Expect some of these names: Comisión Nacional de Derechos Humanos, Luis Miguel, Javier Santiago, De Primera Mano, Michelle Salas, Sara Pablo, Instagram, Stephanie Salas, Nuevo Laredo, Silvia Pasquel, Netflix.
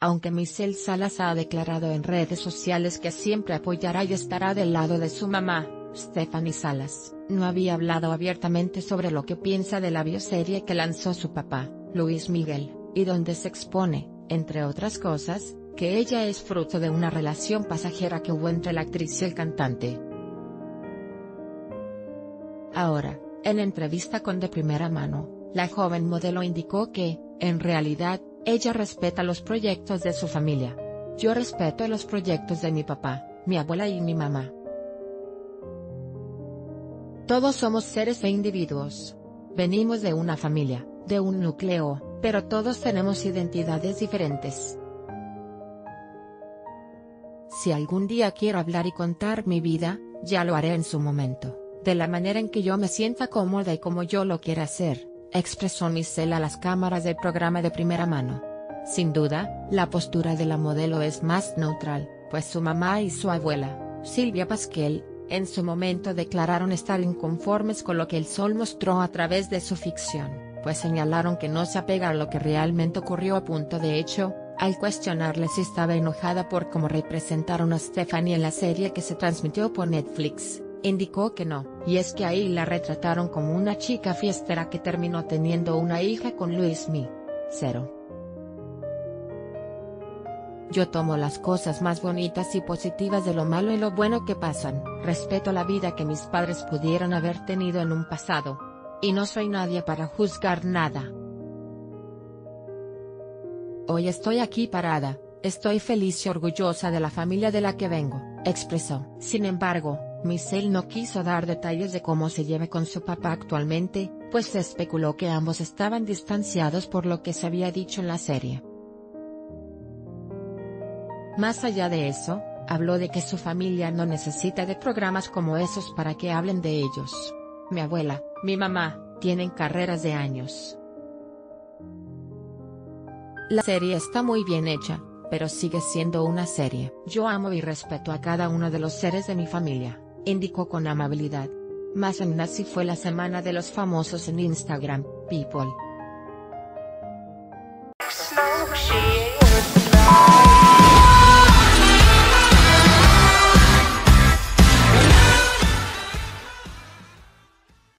aunque Michelle Salas ha declarado en redes sociales que siempre apoyará y estará del lado de su mamá, Stephanie Salas, no había hablado abiertamente sobre lo que piensa de la bioserie que lanzó su papá, Luis Miguel, y donde se expone, entre otras cosas, que ella es fruto de una relación pasajera que hubo entre la actriz y el cantante. Ahora, en entrevista con De Primera Mano, la joven modelo indicó que, en realidad, ella respeta los proyectos de su familia. Yo respeto los proyectos de mi papá, mi abuela y mi mamá. Todos somos seres e individuos. Venimos de una familia, de un núcleo, pero todos tenemos identidades diferentes. Si algún día quiero hablar y contar mi vida, ya lo haré en su momento, de la manera en que yo me sienta cómoda y como yo lo quiera hacer, expresó Michelle a las cámaras del programa De Primera Mano. Sin duda, la postura de la modelo es más neutral, pues su mamá y su abuela, Silvia Pasquel, en su momento declararon estar inconformes con lo que El Sol mostró a través de su ficción, pues señalaron que no se apega a lo que realmente ocurrió. De hecho, al cuestionarle si estaba enojada por cómo representaron a Stephanie en la serie que se transmitió por Netflix, indicó que no. Y es que ahí la retrataron como una chica fiestera que terminó teniendo una hija con Luis Miguel. Yo tomo las cosas más bonitas y positivas de lo malo y lo bueno que pasan. Respeto la vida que mis padres pudieron haber tenido en un pasado. Y no soy nadie para juzgar nada. Hoy estoy aquí parada, estoy feliz y orgullosa de la familia de la que vengo, expresó. Sin embargo, Michelle no quiso dar detalles de cómo se lleva con su papá actualmente, pues se especuló que ambos estaban distanciados por lo que se había dicho en la serie. Más allá de eso, habló de que su familia no necesita de programas como esos para que hablen de ellos. Mi abuela, mi mamá, tienen carreras de años. La serie está muy bien hecha, pero sigue siendo una serie. Yo amo y respeto a cada uno de los seres de mi familia, indicó con amabilidad. Más en así fue la semana de los famosos en Instagram, People.